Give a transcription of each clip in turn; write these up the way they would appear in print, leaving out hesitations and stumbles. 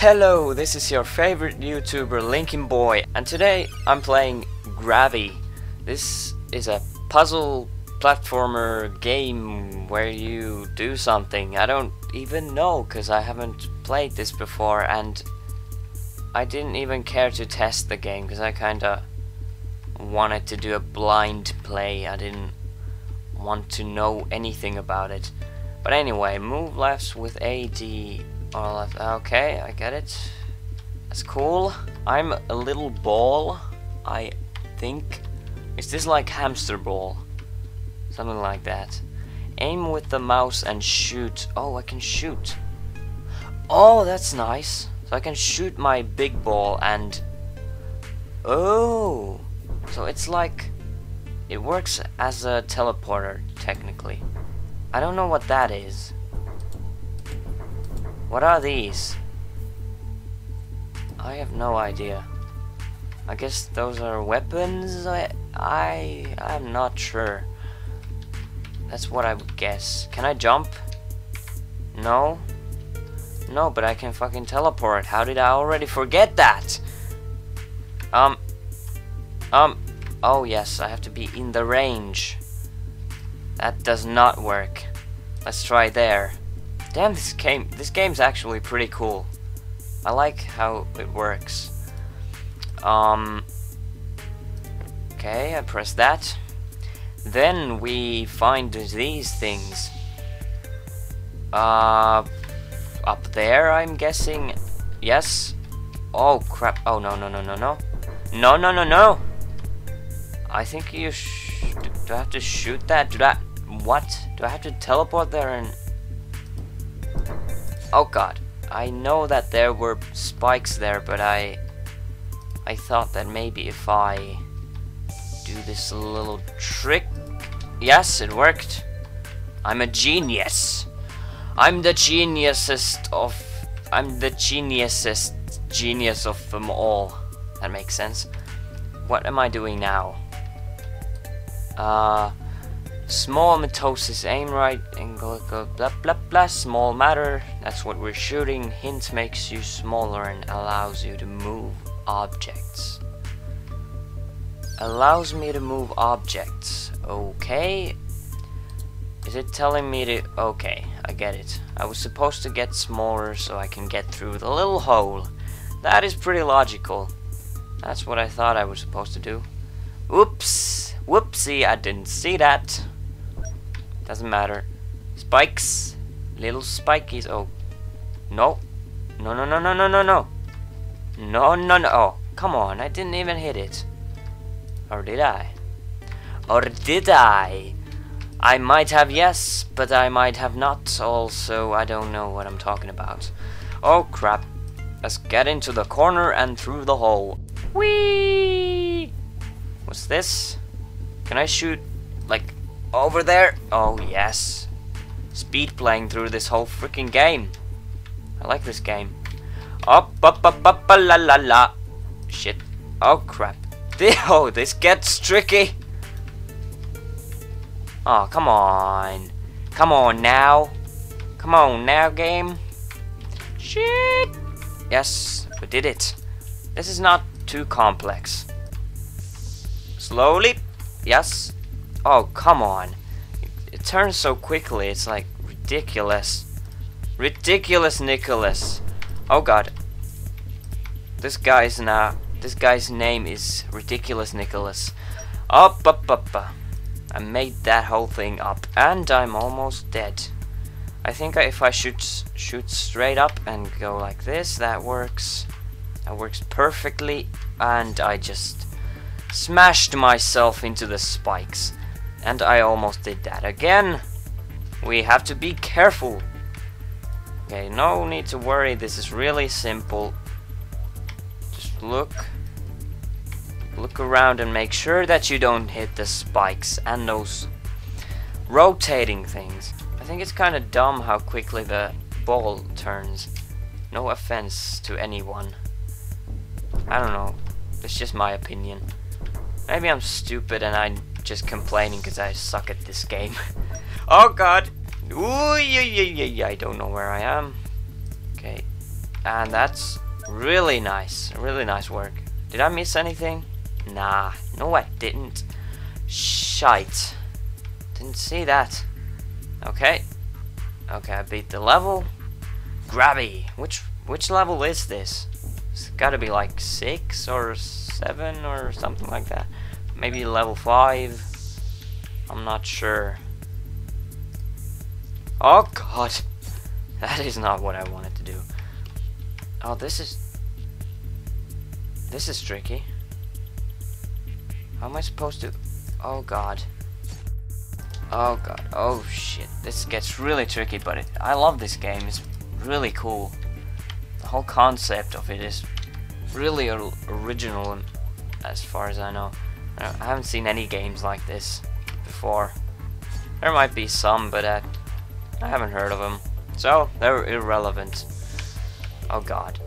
Hello, this is your favorite YouTuber Linkin Boy, and today I'm playing Gravi. This is a puzzle platformer game where you do something. I don't even know because I haven't played this before, and I didn't even care to test the game because I kinda wanted to do a blind play. I didn't want to know anything about it. But anyway, move left with AD. Okay, I get it. That's cool. I'm a little ball, I think. Is this like hamster ball? Something like that. Aim with the mouse and shoot. Oh, I can shoot. Oh, that's nice. So I can shoot my big ball and... Oh! So it's like... It works as a teleporter, technically. I don't know what that is. What are these? I have no idea. I guess those are weapons? I'm not sure. That's what I would guess. Can I jump? No? No, but I can fucking teleport. How did I already forget that? Oh yes, I have to be in the range. That does not work. Let's try there. Damn, this game's actually pretty cool. I like how it works. Okay, I press that. Then we find these things. Up there, I'm guessing. Yes. Oh crap. Oh no, no, no, no, no. No, no, no, no. I think you do I have to shoot that? What? Do I have to teleport there and... Oh god, I know that there were spikes there, but I thought that maybe if I do this little trick... Yes, it worked. I'm a genius. I'm the geniusest genius of them all. That makes sense. What am I doing now? Small mitosis, aim right, angle, blah blah blah, small matter, that's what we're shooting. Hint makes you smaller and allows you to move objects. Allows me to move objects, okay. Is it telling me to, okay, I get it. I was supposed to get smaller so I can get through the little hole. That is pretty logical. That's what I thought I was supposed to do. Oops, whoopsie, I didn't see that. Doesn't matter. Spikes, little spikies. Oh, no, no, no, no, no, no, no, no, no, no, no. Oh, come on! I didn't even hit it. Or did I? Or did I? I might have, yes, but I might have not. Also, I don't know what I'm talking about. Oh crap! Let's get into the corner and through the hole. Whee! What's this? Can I shoot like over there? Oh yes. Speed playing through this whole freaking game. I like this game. Up up up up la la la. Shit. Oh crap. Oh, this gets tricky. Oh, come on. Come on now. Come on now, game. Shit. Yes, we did it. This is not too complex. Slowly, yes. Oh, come on. It turns so quickly, it's like ridiculous. Ridiculous Nicholas. Oh god. This guy's name is Ridiculous Nicholas. Up up up. I made that whole thing up and I'm almost dead. I think if I shoot straight up and go like this, that works. That works perfectly, and I just smashed myself into the spikes, and I almost did that again. We have to be careful. Okay, no need to worry, this is really simple. Just look around and make sure that you don't hit the spikes and those rotating things. I think it's kind of dumb how quickly the ball turns. No offense to anyone. I don't know, it's just my opinion. Maybe I'm stupid and I'm just complaining because I suck at this game. Oh god! Ooh, yeah, I don't know where I am. Okay, And that's really nice work. Did I miss anything? Nah, no I didn't. Shite. Didn't see that. Okay. Okay, I beat the level. Gravi. Which level is this? It's gotta be like 6 or 7 or something like that. Maybe level 5. I'm not sure. Oh god. That is not what I wanted to do. Oh, this is tricky. How am I supposed to? Oh god. Oh god. Oh shit. This gets really tricky, but I love this game. It's really cool. The whole concept of it is really original, as far as I know. I haven't seen any games like this before. There might be some, but I haven't heard of them. So they're irrelevant. Oh god.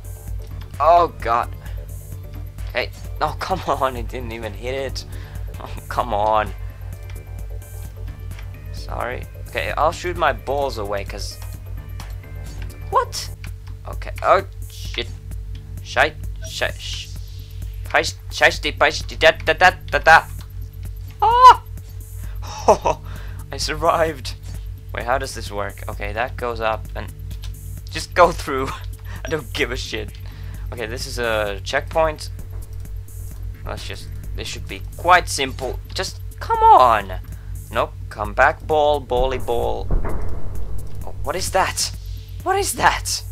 Oh god. Hey, no, come on, it didn't even hit it. Oh, come on. Sorry. Okay, I'll shoot my balls away, cause... What? Okay, oh, shit. Shite, shite, shite. Ah! Oh, I survived. Wait, how does this work? Okay, that goes up and... Just go through. I don't give a shit. Okay, this is a checkpoint. Let's just, this should be quite simple. Just come on. Nope, come back, ball, bally ball. Oh, what is that? What is that?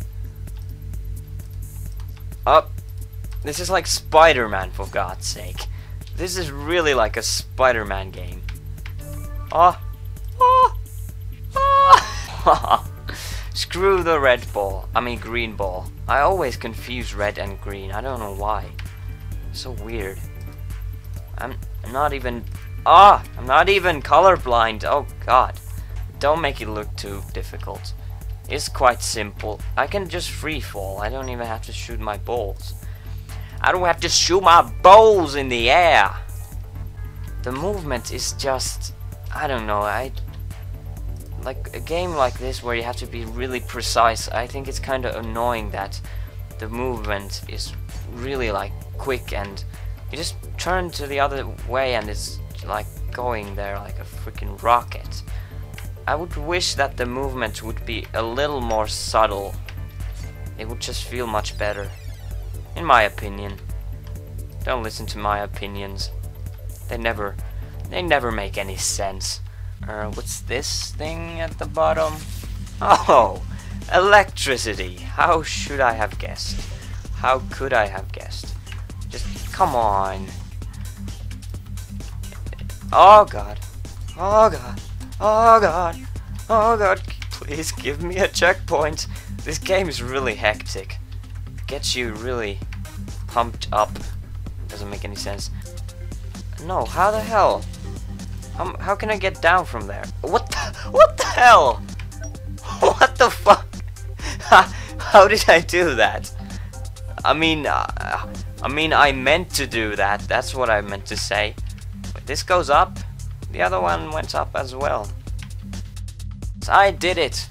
Up. This is like Spider-Man, for God's sake. This is really like a Spider-Man game. Screw the red ball. I mean green ball. I always confuse red and green. I don't know why. So weird. I'm not even colorblind. Oh god. Don't make it look too difficult. It's quite simple. I can just free fall. I don't even have to shoot my balls. I don't have to shoot my balls in the air. The movement is just, I don't know. Like a game like this where you have to be really precise. I think it's kind of annoying that the movement is really like quick, and you just turn to the other way and it's like going there like a freaking rocket. I would wish that the movement would be a little more subtle. It would just feel much better, in my opinion. Don't listen to my opinions. They never make any sense. What's this thing at the bottom? Oh, electricity. How should I have guessed? How could I have guessed? Just come on. Oh god. Oh god. Oh god. Oh god. Please give me a checkpoint. This game is really hectic. Gets you really pumped up. Doesn't make any sense. No, how the hell? How can I get down from there? What the hell? What the fuck? How did I do that? I mean, I meant to do that. That's what I meant to say. But this goes up. The other one went up as well. So I did it.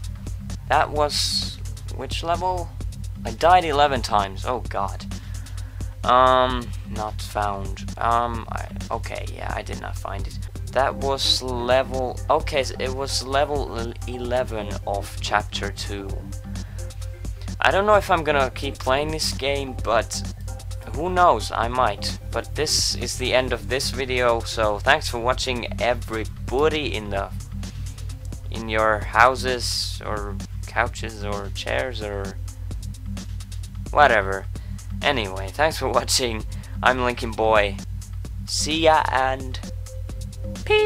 That was which level? I died 11 times. Oh god. Not found. Okay, yeah, I did not find it. That was level... Okay, so it was level 11 of chapter 2. I don't know if I'm gonna keep playing this game, but who knows, I might. But this is the end of this video, so thanks for watching, everybody in your houses, or couches, or chairs, or whatever. Anyway, thanks for watching, I'm Linkin Boy. See ya and... Peace.